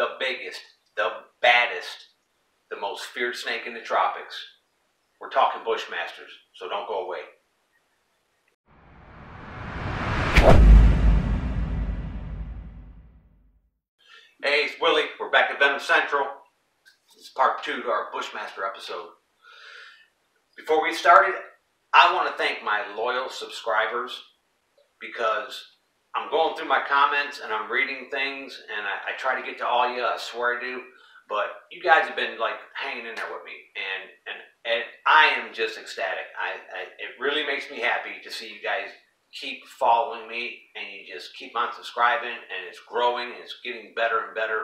the biggest, the baddest, the most feared snake in the tropics. We're talking Bushmasters, so don't go away. Hey, it's Willie. We're back at Venom Central. This is part 2 to our Bushmaster episode. Before we started, I want to thank my loyal subscribers, because I'm going through my comments and I'm reading things, and I try to get to all you. I swear I do, but you guys have been like hanging in there with me, and I am just ecstatic. It really makes me happy to see you guys keep following me, and you just keep on subscribing, and it's growing, and it's getting better and better.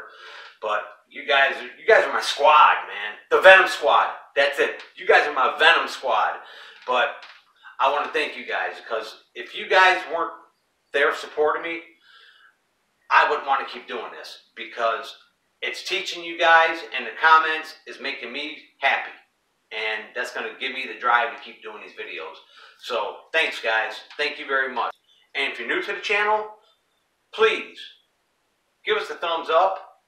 But you guys are my squad, man. The Venom Squad. That's it. You guys are my Venom Squad. But I want to thank you guys, because if you guys weren't there supporting me, I wouldn't want to keep doing this, because it's teaching you guys, and the comments is making me happy, and that's going to give me the drive to keep doing these videos. So thanks, guys. Thank you very much. And if you're new to the channel, please give us a thumbs up,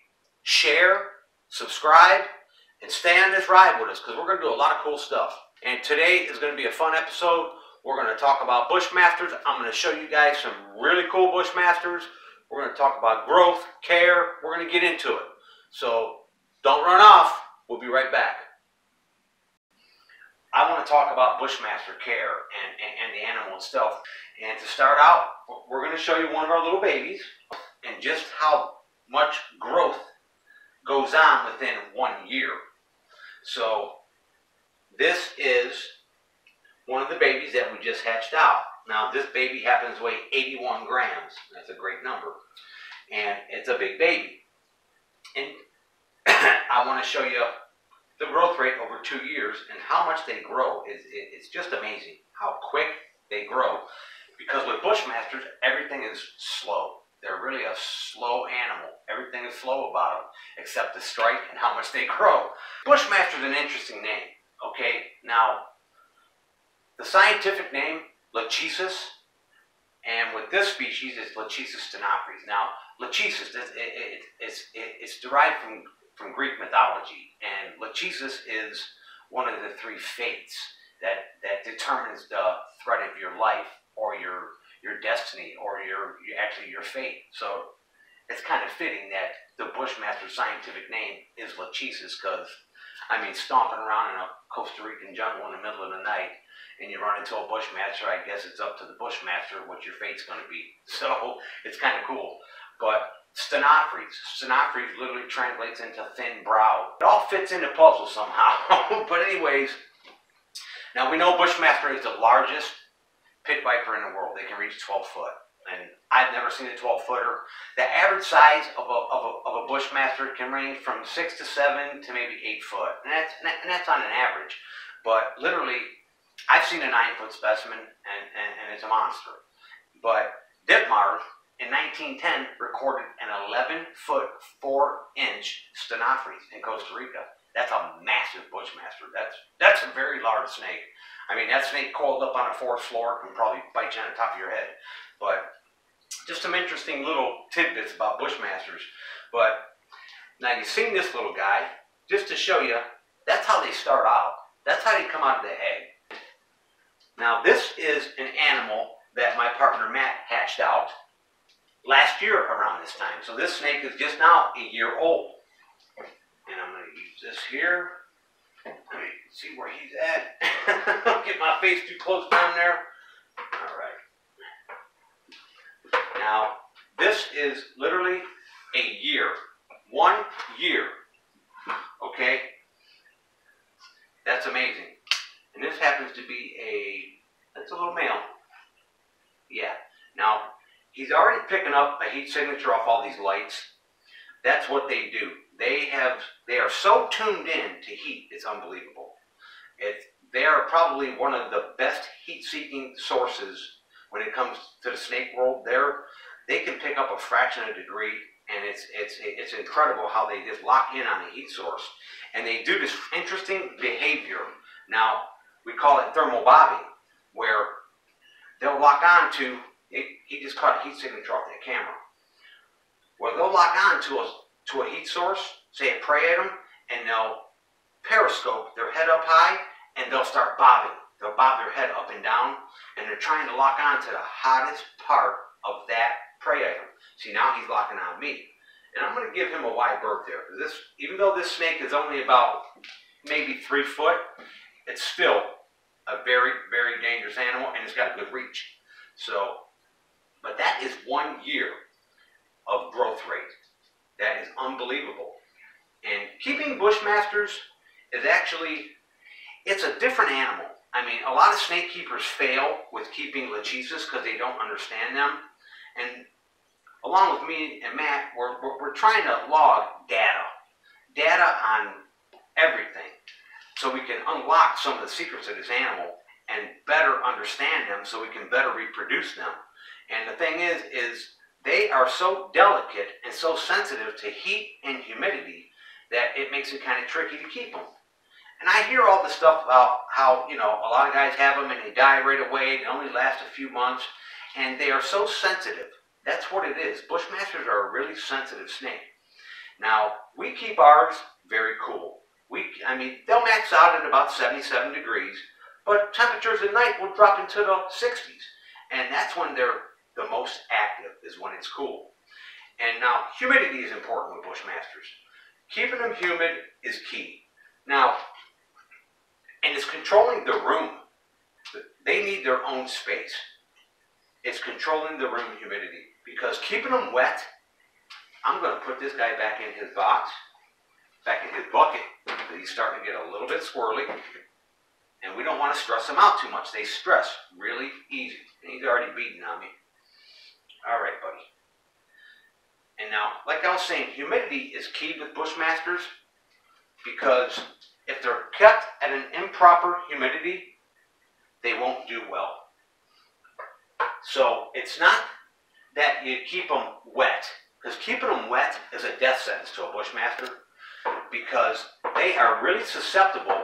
share, subscribe, and stay on this ride with us, because we're going to do a lot of cool stuff. And today is going to be a fun episode. We're going to talk about Bushmasters. I'm going to show you guys some really cool Bushmasters. We're going to talk about growth, care. We're going to get into it. So don't run off. We'll be right back. I want to talk about Bushmaster care and the animal itself. And to start out, we're going to show you one of our little babies and just how much growth goes on within 1 year. So this is one of the babies that we just hatched out. Now, this baby happens to weigh 81 grams. That's a great number. And it's a big baby. And I want to show you the growth rate over 2 years and how much they grow. It's just amazing how quick they grow. Because with Bushmasters, everything is slow. They're really a slow animal. Everything is slow about them, except the strike and how much they grow. Bushmaster's an interesting name. Okay, now, the scientific name, Lachesis, and with this species, it's Lachesis stenophris. Now, Lachesis, it's derived from Greek mythology, and Lachesis is one of the three fates that determines the thread of your life, or your destiny, or your fate. So, it's kind of fitting that the Bushmaster scientific name is Lachesis, because, I mean, stomping around in a Costa Rican jungle in the middle of the night and you run into a Bushmaster, I guess it's up to the Bushmaster what your fate's going to be. So it's kind of cool. But stenophris. Stenophris literally translates into thin brow. It all fits into puzzle somehow. But anyways, now we know Bushmaster is the largest pit viper in the world. They can reach 12 foot. And I've never seen a 12-footer. The average size of a Bushmaster can range from 6 to 7 to maybe 8 foot. And that's on an average. But literally, I've seen a 9-foot specimen, and it's a monster. But Dipmar, in 1910, recorded an 11-foot, 4-inch stenophris in Costa Rica. That's a massive Bushmaster. That's a very large snake. I mean, that snake coiled up on a fourth floor can probably bite you on the top of your head. But just some interesting little tidbits about Bushmasters. But now you've seen this little guy, just to show you, that's how they start out. That's how they come out of the egg. Now this is an animal that my partner Matt hatched out last year around this time. So this snake is just now a year old. And I'm going to use this here. Let me see where he's at. Don't get my face too close down there. All right. Now, this is literally a year. 1 year. Okay? That's amazing. And this happens to be that's a little male. Yeah. Now, he's already picking up a heat signature off all these lights. That's what they do. They are so tuned in to heat, it's unbelievable. They are probably one of the best heat-seeking sources when it comes to the snake world. They can pick up a fraction of a degree, and it's incredible how they just lock in on a heat source. And they do this interesting behavior. Now, we call it thermal bobbing, where they'll lock on to, he just caught a heat signature off the camera, where they'll lock on to a to a heat source, say a prey at them, and they'll periscope their head up high, and they'll start bobbing. They'll bob their head up and down, and they're trying to lock on to the hottest part of that prey item. See, now he's locking on me. And I'm going to give him a wide berth there. This, even though this snake is only about maybe 3 foot, it's still a very, very dangerous animal, and it's got a good reach. So, but that is 1 year of growth rate. That is unbelievable. And keeping Bushmasters is actually, it's a different animal. I mean, a lot of snake keepers fail with keeping Lachesis because they don't understand them. And along with me and Matt, we're trying to log data on everything, so we can unlock some of the secrets of this animal and better understand them, so we can better reproduce them. And the thing is they are so delicate and so sensitive to heat and humidity that it makes it kind of tricky to keep them. And I hear all this stuff about how, you know, a lot of guys have them and they die right away. They only last a few months. And they are so sensitive. That's what it is. Bushmasters are a really sensitive snake. Now, we keep ours very cool. I mean, they'll max out at about 77 degrees. But temperatures at night will drop into the 60s. And that's when they're the most active, is when it's cool. And now, humidity is important with Bushmasters. Keeping them humid is key. Now, and it's controlling the room. They need their own space. It's controlling the room humidity. Because keeping them wet, I'm going to put this guy back in his box, back in his bucket. He's starting to get a little bit squirrely. And we don't want to stress them out too much. They stress really easy. And he's already beating on me. All right, buddy. And now, like I was saying, humidity is key with Bushmasters, because if they're kept at an improper humidity, they won't do well. So it's not that you keep them wet, because keeping them wet is a death sentence to a Bushmaster, because they are really susceptible.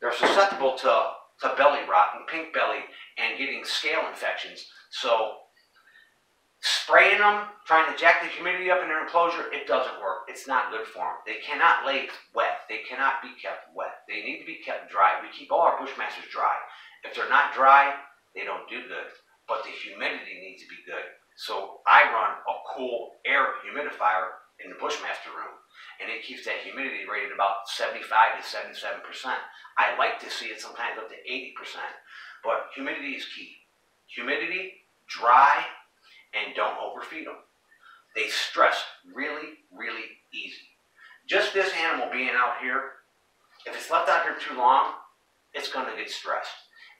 They're susceptible to belly rot and pink belly and getting scale infections. So spraying them, trying to jack the humidity up in their enclosure, it doesn't work. It's not good for them. They cannot lay wet. They cannot be kept wet. They need to be kept dry. We keep all our Bushmasters dry. If they're not dry, they don't do good. But the humidity needs to be good. So I run a cool air humidifier in the Bushmaster room, and it keeps that humidity rate at about 75 to 77%. I like to see it sometimes up to 80%. But humidity is key. Humidity, dry, and don't overfeed them. They stress really, really easy. Just this animal being out here, if it's left out here too long, it's going to get stressed.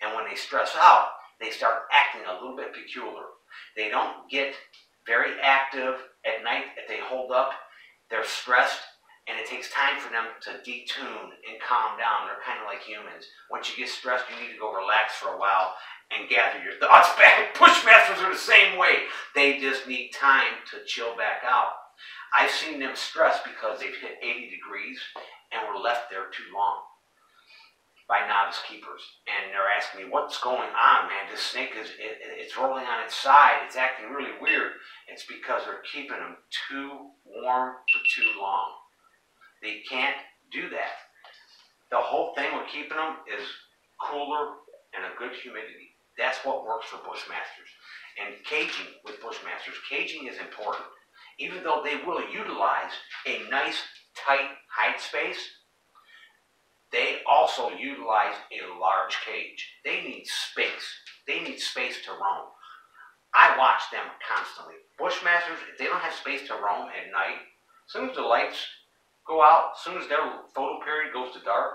And when they stress out, they start acting a little bit peculiar. They don't get very active at night. If they hold up, they're stressed, and it takes time for them to detune and calm down. They're kind of like humans. Once you get stressed, you need to go relax for a while and gather your thoughts back. Bushmasters are the same way. They just need time to chill back out. I've seen them stressed because they've hit 80 degrees and were left there too long by novice keepers. And they're asking me, what's going on, man? This snake is, it's rolling on its side. It's acting really weird. It's because they're keeping them too warm for too long. They can't do that. The whole thing with keeping them is cooler and a good humidity. That's what works for Bushmasters. And caging with Bushmasters, caging is important. Even though they will utilize a nice, tight hide space, they also utilize a large cage. They need space. They need space to roam. I watch them constantly. Bushmasters, if they don't have space to roam at night, as soon as the lights go out, as soon as their photo period goes to dark,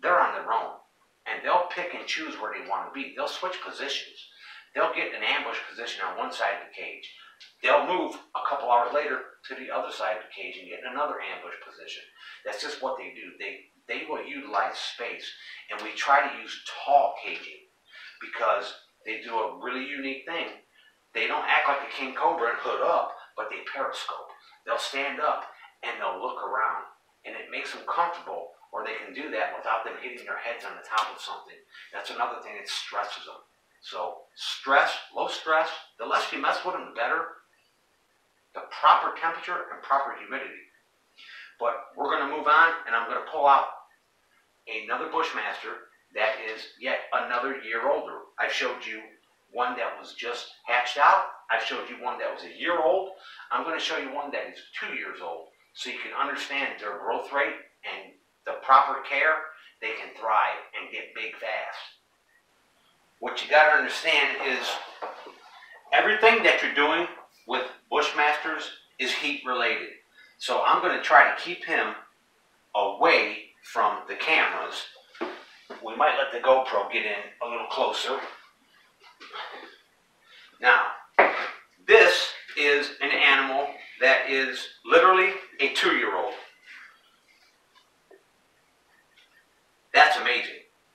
they're on their own. And they'll pick and choose where they want to be. They'll switch positions. They'll get an ambush position on one side of the cage. They'll move a couple hours later to the other side of the cage and get another ambush position. That's just what they do. They will utilize space. And we try to use tall caging because they do a really unique thing. They don't act like a king cobra and hood up, but they periscope. They'll stand up and they'll look around, and it makes them comfortable, or they can do that without them hitting their heads on the top of something. That's another thing that stresses them. So stress, low stress, the less you mess with them, the better. the proper temperature and proper humidity. But we're going to move on, and I'm going to pull out another Bushmaster that is yet another year older. I've showed you one that was just hatched out. I've showed you one that was a year old. I'm going to show you one that is 2 years old, so you can understand their growth rate and the proper care. They can thrive and get big fast. What you got to understand is everything that you're doing with Bushmasters is heat related. So I'm going to try to keep him away from the cameras. We might let the GoPro get in a little closer. Now, this is an animal that is literally a 2-year-old. That's amazing.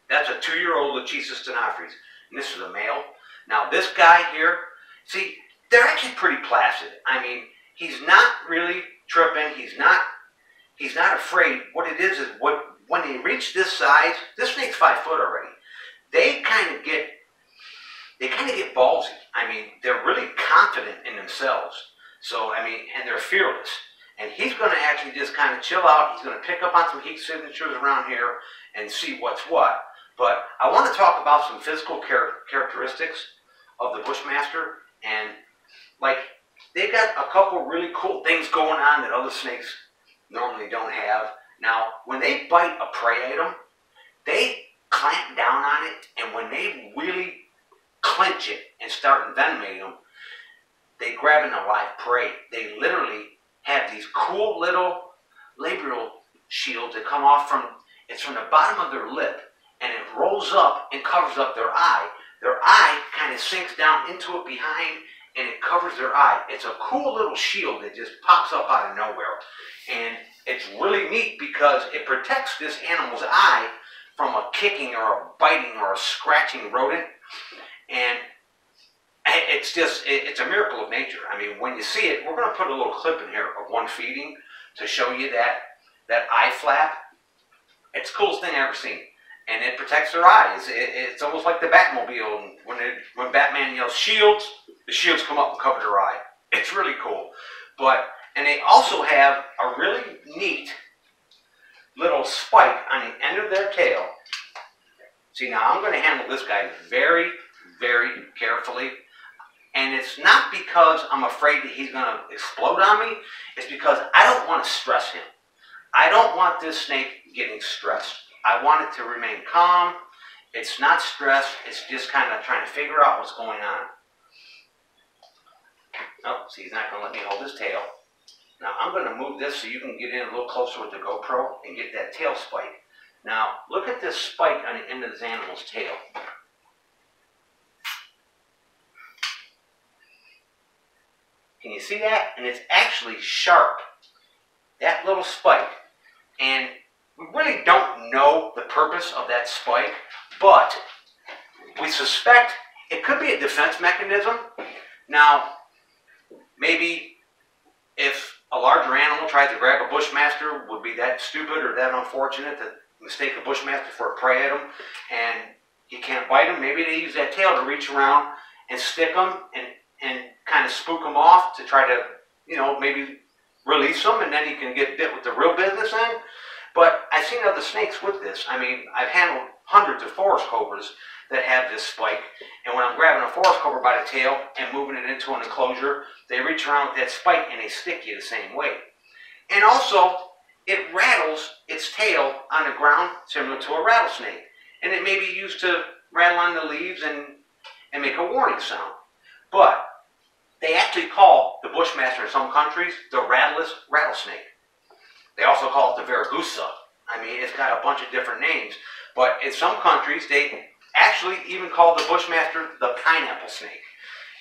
That's a 2-year-old Lachesis stenophris. And this is a male. Now, this guy here, see, they're actually pretty placid. I mean, he's not really tripping. He's not afraid. What it is when they reach this size, this snake's 5 foot already. They kind of get ballsy. I mean, they're really confident in themselves. So, I mean, and they're fearless. And he's going to actually just kind of chill out. He's going to pick up on some heat signatures around here and see what's what. But I want to talk about some physical characteristics of the Bushmaster. And, like, they've got a couple really cool things going on that other snakes normally don't have. Now, when they bite a prey item, they clamp down on it. And when they really clench it and start envenomating them, they grab in a live prey. They literally have these cool little labial shields that come off from, it's from the bottom of their lip, and it rolls up and covers up their eye. Their eye kind of sinks down into it behind, and it covers their eye. It's a cool little shield that just pops up out of nowhere. And it's really neat because it protects this animal's eye from a kicking or a biting or a scratching rodent. And it's just, it's a miracle of nature. I mean, when you see it, we're going to put a little clip in here of one feeding to show you that eye flap. It's the coolest thing I've ever seen. And it protects their eyes. It's almost like the Batmobile. And when Batman yells, "Shields," the shields come up and cover their eye. It's really cool. And they also have a really neat little spike on the end of their tail. See, now I'm going to handle this guy very, very carefully. And it's not because I'm afraid that he's going to explode on me. It's because I don't want to stress him. I don't want this snake getting stressed. I want it to remain calm. It's not stressed. It's just kind of trying to figure out what's going on. Oh, see, he's not going to let me hold his tail. Now, I'm going to move this so you can get in a little closer with the GoPro and get that tail spike. Now, look at this spike on the end of this animal's tail. Can you see that? And it's actually sharp, that little spike. And we really don't know the purpose of that spike, but we suspect it could be a defense mechanism. Now, maybe if a larger animal tried to grab a Bushmaster, would be that stupid or that unfortunate to mistake a Bushmaster for a prey item, and you can't bite them. Maybe they use that tail to reach around and stick them and kind of spook them off to try to, you know, maybe release them, and then you can get bit with the real business end. But I've seen other snakes with this. I mean, I've handled hundreds of forest cobras that have this spike, and when I'm grabbing a forest cobra by the tail and moving it into an enclosure, they reach around with that spike and they stick you the same way. And also, it rattles its tail on the ground similar to a rattlesnake, and it may be used to rattle on the leaves and make a warning sound. But they actually call the Bushmaster in some countries the rattleless rattlesnake. They also call it the Veragusa. I mean, it's got a bunch of different names. But in some countries, they actually even call the Bushmaster the pineapple snake.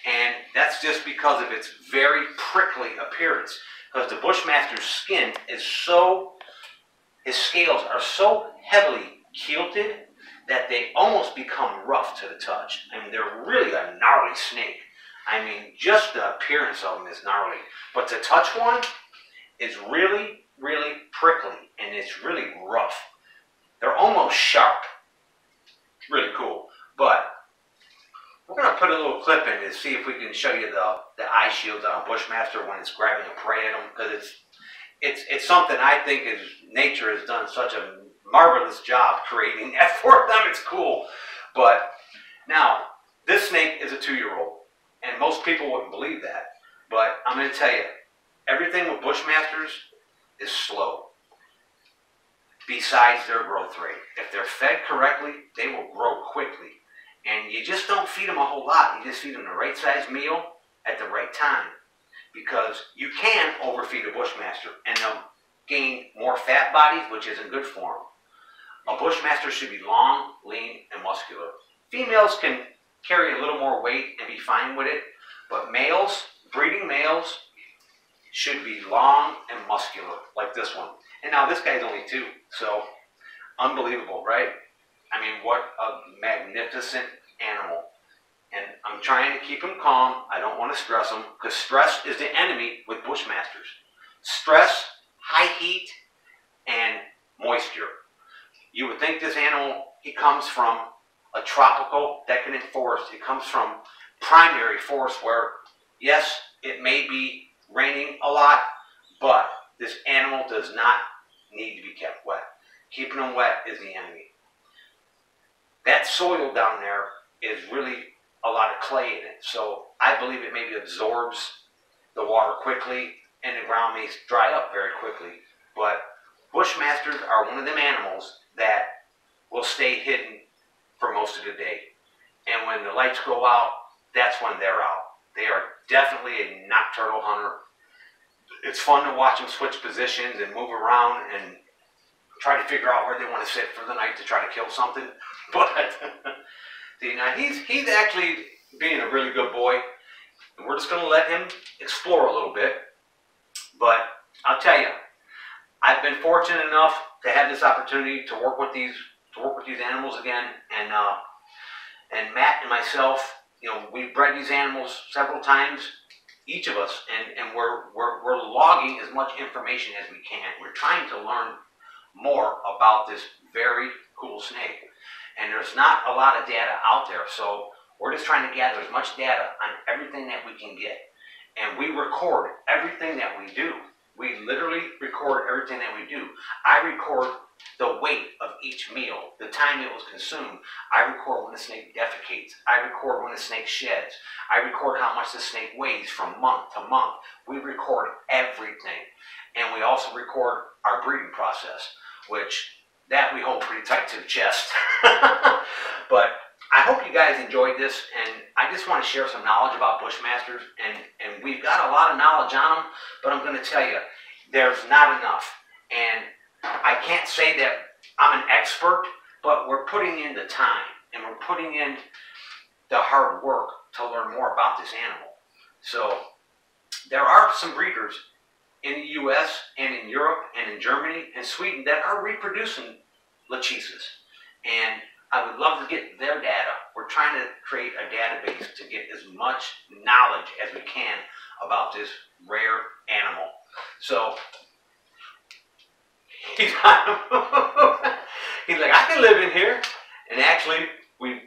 And that's just because of its very prickly appearance. Because the Bushmaster's skin is so, his scales are so heavily kilted that they almost become rough to the touch. I mean, they're really a gnarly snake. I mean, just the appearance of them is gnarly. But the touch one is really, really prickly, and it's really rough. They're almost sharp. It's really cool. But We're going to put a little clip in to see if we can show you the eye shields on Bushmaster when it's grabbing a prey at him, because it's something I think is nature has done such a marvelous job creating that for them. It's cool. But now, this snake is a 2-year-old, and most people wouldn't believe that, but I'm going to tell you, everything with Bushmasters is slow, besides their growth rate. If they're fed correctly, they will grow quickly. And you just don't feed them a whole lot. You just feed them the right size meal at the right time. Because you can overfeed a Bushmaster and they'll gain more fat bodies, which isn't good for them. A Bushmaster should be long, lean, and muscular. Females can carry a little more weight and be fine with it. But males, breeding males, should be long and muscular, like this one. And now this guy's only 2, so unbelievable, right? I mean, what a magnificent animal. And I'm trying to keep him calm. I don't want to stress him, because stress is the enemy with Bushmasters. Stress, high heat, and moisture. You would think this animal, he comes from a tropical decadent forest. It comes from primary forest where, yes, it may be raining a lot, but this animal does not need to be kept wet. Keeping them wet is the enemy. That soil down there is really a lot of clay in it, so I believe it maybe absorbs the water quickly and the ground may dry up very quickly. But Bushmasters are one of them animals that will stay hidden for most of the day. And when the lights go out, that's when they're out. They are definitely a nocturnal hunter. It's fun to watch them switch positions and move around and try to figure out where they want to sit for the night to try to kill something. But see, now he's actually being a really good boy, and we're just going to let him explore a little bit. But I'll tell you, I've been fortunate enough to have this opportunity to work with these animals again, and Matt and myself, you know, we've bred these animals several times, each of us, and we're logging as much information as we can. We're trying to learn more about this very cool snake, and there's not a lot of data out there, so we're just trying to gather as much data on everything that we can get. And we record everything that we do. We literally record everything that we do. I record the weight of each meal, the time it was consumed. I record when the snake defecates. I record when the snake sheds. I record how much the snake weighs from month to month. We record everything. And we also record our breeding process, which that we hold pretty tight to the chest. But I hope you guys enjoyed this, and I just want to share some knowledge about Bushmasters, and we've got a lot of knowledge on them, but I'm going to tell you, there's not enough. And I can't say that I'm an expert, but we're putting in the time, and we're putting in the hard work to learn more about this animal. So there are some breeders in the U.S. and in Europe and in Germany and Sweden that are reproducing Lachesis, and I would love to get their data. We're trying to create a database to get as much knowledge as we can about this rare animal. So, he's he's like, I can live in here. And actually, we've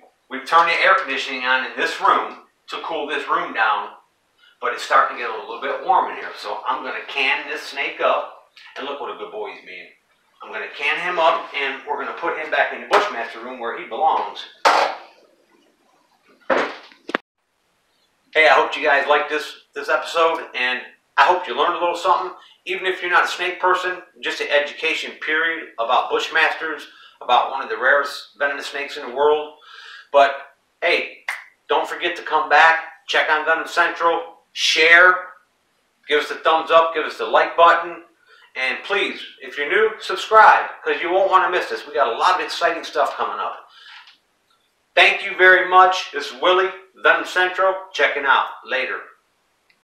turned the air conditioning on in this room to cool this room down, but it's starting to get a little bit warm in here. So I'm going to can this snake up, and look what a good boy he's being. I'm going to can him up, and we're going to put him back in the Bushmaster room where he belongs. Hey, I hope you guys liked this episode, and I hope you learned a little something. Even if you're not a snake person, just an education period about Bushmasters, about one of the rarest venomous snakes in the world. But, hey, don't forget to come back, check on Venom Central, share, give us a thumbs up, give us the like button. And please, if you're new, subscribe, because you won't want to miss this. We got a lot of exciting stuff coming up. Thank you very much. This is Willie, Venom Central, checking out. Later.